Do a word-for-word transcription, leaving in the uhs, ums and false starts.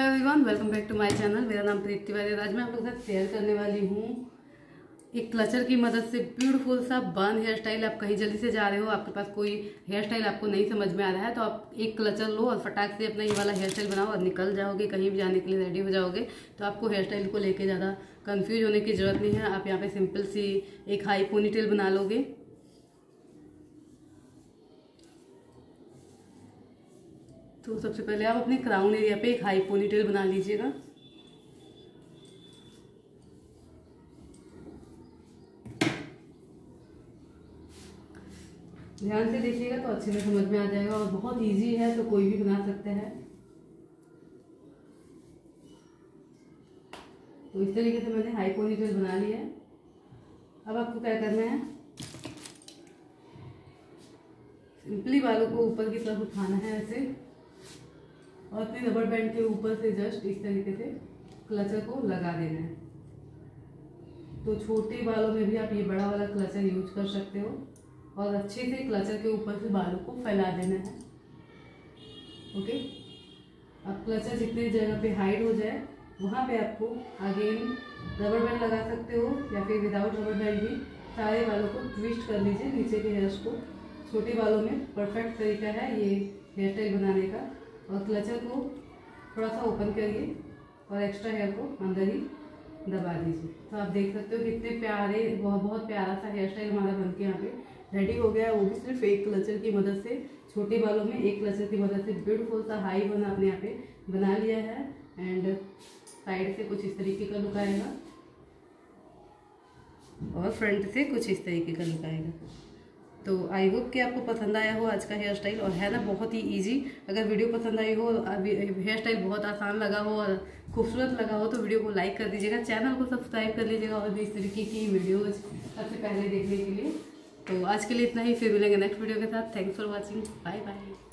Hello everyone, welcome back to my channel. मेरा नाम प्रीति है। आज मैं आप लोगों के साथ शेयर करने वाली हूँ एक क्लचर की मदद से ब्यूटीफुल सा बन हेयर स्टाइल। आप कहीं जल्दी से जा रहे हो, आपके पास कोई हेयर स्टाइल आपको नहीं समझ में आ रहा है, तो आप एक क्लचर लो और फटाक से अपना ये वाला हेयर स्टाइल बनाओ और निकल जाओगे, कहीं भी जाने के लिए रेडी हो जाओगे। तो आपको हेयर स्टाइल को लेकर ज़्यादा कन्फ्यूज होने की ज़रूरत नहीं है। आप यहाँ पर सिंपल सी एक हाई पोनीटेल बना लोगे। तो सबसे पहले आप अपने क्राउन एरिया पे एक हाई पोनीटेल बना लीजिएगा। ध्यान से देखिएगा तो अच्छे से समझ में आ जाएगा और बहुत इजी है, तो कोई भी बना सकता है। तो इस तरीके से मैंने हाई पोनीटेल बना लिया है। अब आपको क्या करना है, सिंपली बालों को ऊपर की तरफ उठाना है ऐसे और अपने रबर बैंड के ऊपर से जस्ट इस तरीके से क्लचर को लगा देना है। तो छोटे बालों में भी आप ये बड़ा वाला क्लचर यूज कर सकते हो और अच्छे से क्लचर के ऊपर से बालों को फैला देना है। ओके, अब क्लचर जितने जगह पे हाइड हो जाए वहाँ पे आपको अगेन रबर बैंड लगा सकते हो या फिर विदाउट रबर बैंड भी सारे बालों को ट्विस्ट कर लीजिए नीचे के हेयर्स को। छोटे बालों में परफेक्ट तरीका है ये हेयर स्टाइल बनाने का। और क्लचर को थोड़ा सा ओपन करिए और एक्स्ट्रा हेयर को अंदर ही दबा दीजिए। तो आप देख सकते हो कितने प्यारे, बहुत बहुत प्यारा सा हेयर स्टाइल हमारा बन के यहाँ पे रेडी हो गया है, वो भी सिर्फ एक क्लचर की मदद से। छोटे बालों में एक क्लचर की मदद से ब्यूटीफुल सा हाई बन आपने यहाँ पे बना लिया है। एंड साइड से कुछ इस तरीके का लुक आएगा और फ्रंट से कुछ इस तरीके का लुक आएगा। तो आई होप कि आपको पसंद आया हो आज का हेयर स्टाइल, और है ना बहुत ही इजी। अगर वीडियो पसंद आई हो, हेयर स्टाइल बहुत आसान लगा हो और खूबसूरत लगा हो, तो वीडियो को लाइक कर दीजिएगा, चैनल को सब्सक्राइब कर लीजिएगा और भी इस तरीके की वीडियोज सबसे पहले देखने के लिए। तो आज के लिए इतना ही, फिर मिलेंगे नेक्स्ट वीडियो के साथ। Thanks for watching, bye bye.